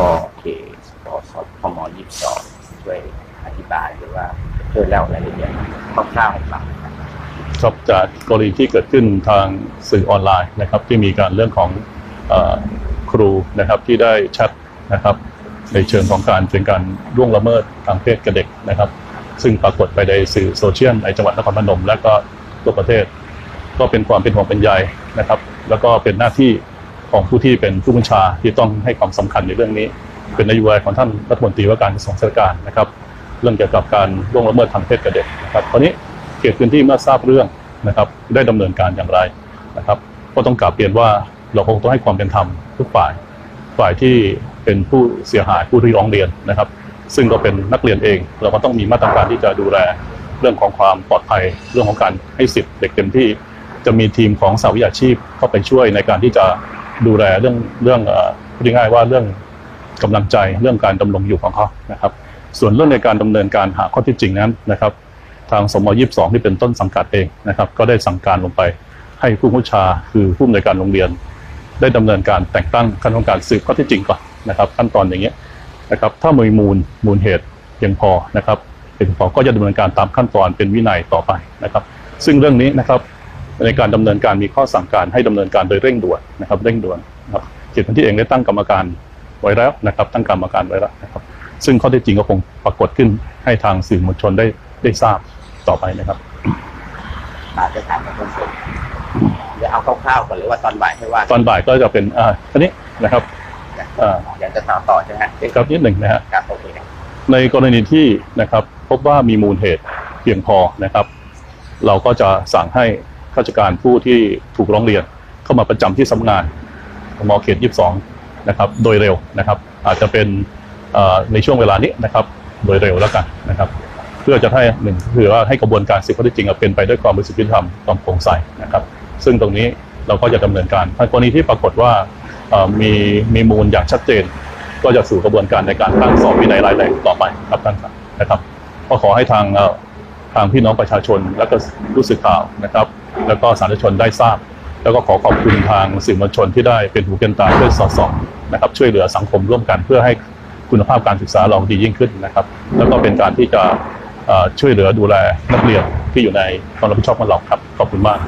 ก็โอเคพอสอบพม22ช่วยอธิบายหรือว่าช่วยเล่ารายละเอียดคร่าวๆให้ฟังครับจากกรณีที่เกิดขึ้นทางสื่อออนไลน์นะครับที่มีการเรื่องของครูนะครับที่ได้แชทนะครับในเชิงของการเป็นการล่วงละเมิดทางเพศกับเด็กนะครับซึ่งปรากฏไปในสื่อโซเชียลในจังหวัดนครพนมและก็ทั่วประเทศก็เป็นความเป็นห่วงเป็นใยนะครับแล้วก็เป็นหน้าที่ของผู้ที่เป็นผู้บัญชาที่ต้องให้ความสำคัญในเรื่องนี้เป็นนโยบายของท่านรัฐมนตรีว่าการกระทรวงศึกษาธิการนะครับเรื่องเกี่ยวกับการล่วงละเมิดทางเพศกับเด็กนะครับคราวนี้เขตพื้นที่เมื่อทราบเรื่องนะครับได้ดำเนินการอย่างไรนะครับก็ต้องกราบเรียนว่าเราคงต้องให้ความเป็นธรรมทุกฝ่ายที่เป็นผู้เสียหายผู้ที่ร้องเรียนนะครับซึ่งก็เป็นนักเรียนเองเราก็ต้องมีมาตรการที่จะดูแลเรื่องของความปลอดภัยเรื่องของการให้สิทธิ์เด็กเต็มที่จะมีทีมของสหวิชาชีพเข้าไปช่วยในการที่จะดูแลเรื่องพูดง่ายๆว่าเรื่องกำลังใจเรื่องการดำรงอยู่ของเขานะครับส่วนเรื่องในการดำเนินการหาข้อที่จริงนั้นนะครับทางสม22ที่เป็นต้นสังกัดเองนะครับก็ได้สั่งการลงไปให้ผู้บัญชาคือผู้อำนวยการโรงเรียนได้ดำเนินการแต่งตั้งคณะกรรมการสืบข้อที่จริงก่อนนะครับขั้นตอนอย่างเงี้ยนะครับถ้ามีมูลเหตุเพียงพอนะครับเพียงพอก็จะดำเนินการตามขั้นตอนเป็นวินัยต่อไปนะครับซึ่งเรื่องนี้นะครับในการดำเนินการมีข้อสั่งการให้ดำเนินการโดยเร่งด่วนนะครับเร่งด่วนนะครับเขตพื้นที่เองได้ตั้งกรรมการไว้แล้วนะครับตั้งกรรมการไว้แล้วนะครับซึ่งข้อเท็จจริงก็คงปรากฏขึ้นให้ทางสื่อมวลชนได้ทราบต่อไปนะครับอาจจะถามกับคนส่วนจะเอาคร่าวๆก่อนหรือว่าตอนบ่ายให้ว่าตอนบ่ายก็จะเป็นอันนี้นะครับอยากจะถามต่อใช่ไหมครับนิดหนึ่งนะฮะในกรณีที่นะครับพบว่ามีมูลเหตุเพียงพอนะครับเราก็จะสั่งให้ข้าราชการผู้ที่ถูกร้องเรียนเข้ามาประจำที่สำนักงานม.เขต22นะครับโดยเร็วนะครับอาจจะเป็นในช่วงเวลานี้นะครับโดยเร็วแล้วกันนะครับเพื่อจะให้หนึ่งคือว่าให้กระบวนการสืบข้อเท็จจริงเป็นไปด้วยความบริสุทธิธรรมความโปร่งใสนะครับซึ่งตรงนี้เราก็จะดำเนินการในกรณีที่ปรากฏว่ามีมูลอย่างชัดเจนก็จะสู่กระบวนการในการตั้งสอบวินัยร้ายแรงต่อไปครับท่านครับนะครับก็ขอให้ทางพี่น้องประชาชนและก็ผู้สื่อข่าวนะครับแล้วก็สาธารณชนได้ทราบแล้วก็ขอขอบคุณทางสื่อมวลชนที่ได้เป็นหูเป็นตาช่วยสอดส่องนะครับช่วยเหลือสังคมร่วมกันเพื่อให้คุณภาพการศึกษาเราดียิ่งขึ้นนะครับแล้วก็เป็นการที่จะช่วยเหลือดูแลนักเรียนที่อยู่ในความรับผิดชอบของเราครับขอบคุณมาก